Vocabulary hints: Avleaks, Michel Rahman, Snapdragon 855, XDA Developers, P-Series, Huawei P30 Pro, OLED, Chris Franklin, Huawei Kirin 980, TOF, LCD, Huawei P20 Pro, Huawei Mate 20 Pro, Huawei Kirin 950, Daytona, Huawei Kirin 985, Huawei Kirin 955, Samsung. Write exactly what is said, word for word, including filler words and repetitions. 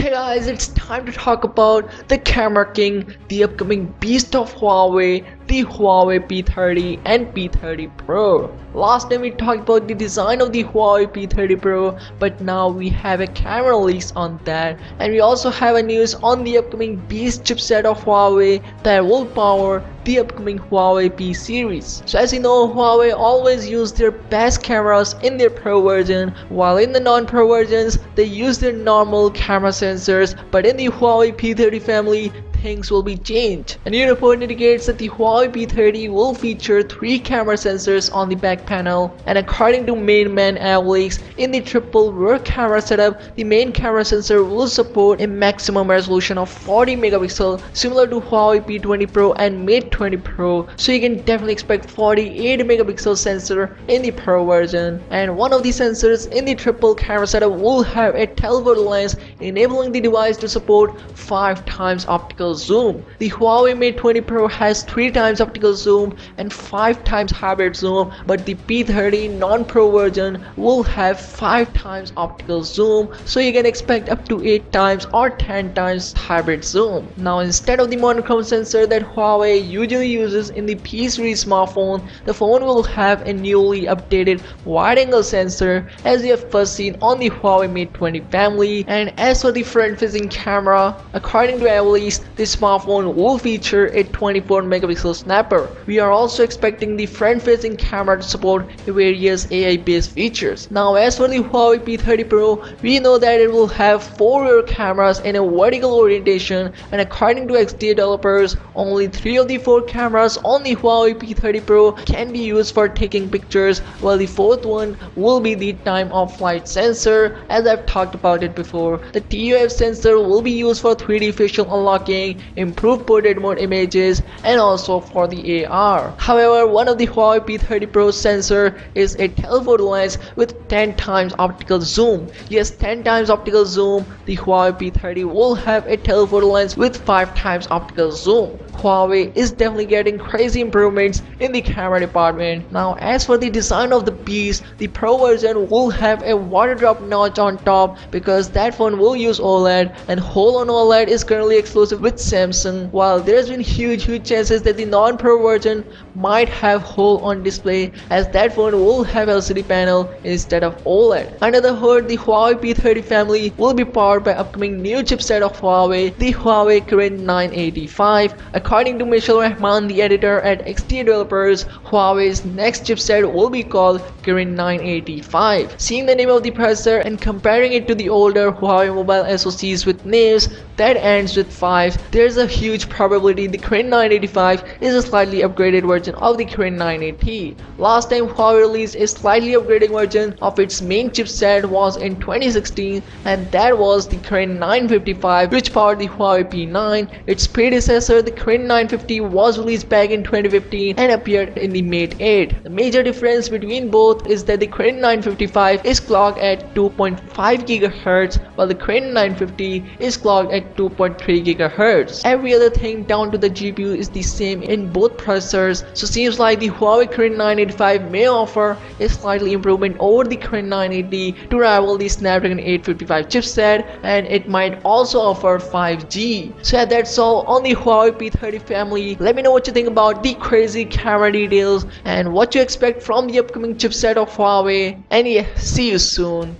Hey guys, it's time to talk about the camera king, the upcoming beast of Huawei, the Huawei P thirty and P thirty Pro. Last time we talked about the design of the Huawei P thirty Pro, but now we have a camera leaks on that, and we also have a news on the upcoming beast chipset of Huawei that will power the upcoming Huawei P series. So as you know, Huawei always use their best cameras in their Pro version, while in the non-Pro versions they use their normal camera sensors, but in the Huawei P thirty family things will be changed. A new report indicates that the Huawei P thirty will feature three camera sensors on the back panel, and according to main man Avleaks, in the triple rear camera setup, the main camera sensor will support a maximum resolution of forty megapixel, similar to Huawei P twenty Pro and Mate twenty Pro, so you can definitely expect forty-eight megapixel sensor in the Pro version. And one of the sensors in the triple camera setup will have a telephoto lens, enabling the device to support five times optical zoom. The Huawei Mate twenty Pro has three times optical zoom and five times hybrid zoom, but the P thirty non-Pro version will have five times optical zoom, so you can expect up to eight times or ten times hybrid zoom. Now, instead of the monochrome sensor that Huawei usually uses in the P series smartphone, the phone will have a newly updated wide-angle sensor, as you have first seen on the Huawei Mate twenty family. And as for the front-facing camera, according to Avleaks, this smartphone will feature a twenty-four megapixel snapper. We are also expecting the front-facing camera to support various A I-based features. Now, as for the Huawei P thirty Pro, we know that it will have four rear cameras in a vertical orientation, and according to X D A Developers, only three of the four cameras on the Huawei P thirty Pro can be used for taking pictures, while the fourth one will be the time-of-flight sensor. As I've talked about it before, the T O F sensor will be used for three D facial unlocking, improved portrait mode images, and also for the A R. However, one of the Huawei P thirty Pro sensor is a telephoto lens with ten times optical zoom. Yes, ten times optical zoom. The Huawei P thirty will have a telephoto lens with five times optical zoom. Huawei is definitely getting crazy improvements in the camera department. Now, as for the design of the beast, the Pro version will have a water drop notch on top, because that phone will use OLED, and hole on OLED is currently exclusive with Samsung, while there's been huge huge chances that the non-Pro version might have hole on display, as that phone will have L C D panel instead of OLED. Under the hood, the Huawei P thirty family will be powered by upcoming new chipset of Huawei, the Huawei Kirin nine eighty-five. According to Michel Rahman, the editor at X D A Developers, Huawei's next chipset will be called Kirin nine eighty-five. Seeing the name of the processor and comparing it to the older Huawei mobile S O Cs with names that ends with five, there's a huge probability the Kirin nine eighty-five is a slightly upgraded version of the Kirin nine eighty. Last time Huawei released a slightly upgraded version of its main chipset was in twenty sixteen, and that was the Kirin nine fifty-five, which powered the Huawei P nine. Its predecessor, the Kirin nine fifty, was released back in twenty fifteen and appeared in the Mate eight. The major difference between both is that the Kirin nine fifty-five is clocked at two point five gigahertz, while the Kirin nine fifty is clocked at two point three gigahertz. Every other thing down to the G P U is the same in both processors, so seems like the Huawei Kirin nine eighty-five may offer a slightly improvement over the Kirin nine eighty to rival the Snapdragon eight fifty-five chipset, and it might also offer five G. So yeah, that's all on the Huawei P thirty family. Let me know what you think about the crazy camera details and what you expect from the upcoming chipset of Huawei, and yeah, see you soon.